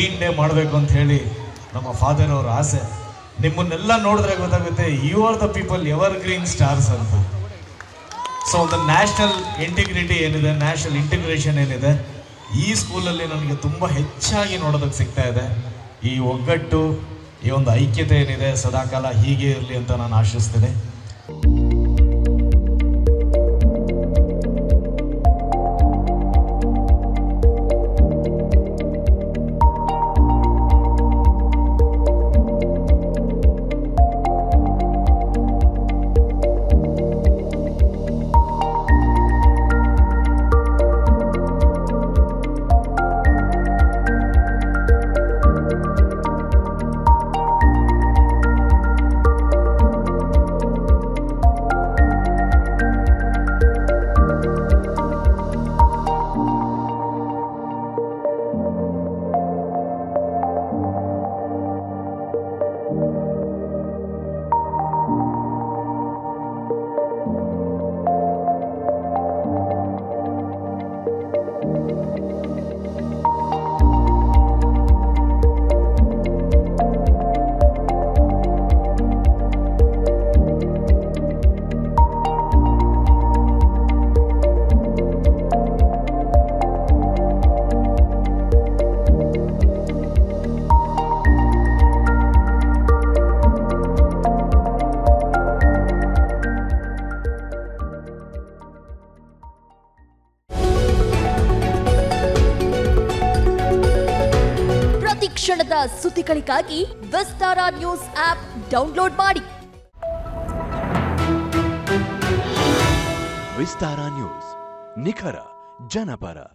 Green day ಮಾಡಬೇಕು ಅಂತ ಹೇಳಿ ನಮ್ಮ ಫಾದರ್ ಅವರ ಆಸೆ. ನಿಮ್ಮನ್ನೆಲ್ಲ ನೋಡಿದ್ರೆ ಗೊತ್ತಾಗುತ್ತೆ you are the people evergreen stars ಅಂತ. ಸೊ ಒಂದು ನ್ಯಾಷನಲ್ ಇಂಟಿಗ್ರಿಟಿ ಏನಿದೆ, ನ್ಯಾಷನಲ್ ಇಂಟಿಗ್ರೇಷನ್ ಏನಿದೆ, ಈ ಸ್ಕೂಲಲ್ಲಿ ನನಗೆ ತುಂಬ ಹೆಚ್ಚಾಗಿ ನೋಡೋದಕ್ಕೆ ಸಿಗ್ತಾ ಇದೆ. ಈ ಒಗ್ಗಟ್ಟು, ಈ ಒಂದು ಐಕ್ಯತೆ ಏನಿದೆ ಸದಾಕಾಲ ಹೀಗೆ ಇರಲಿ ಅಂತ ನಾನು ಆಶಿಸ್ತೀನಿ. ಕ್ಷಣದ ಸುದ್ದಿಗಳಿಗಾಗಿ ವಿಸ್ತಾರ ನ್ಯೂಸ್ ಆಪ್ ಡೌನ್ಲೋಡ್ ಮಾಡಿ. ವಿಸ್ತಾರ ನ್ಯೂಸ್, ನಿಖರ ಜನಪರ.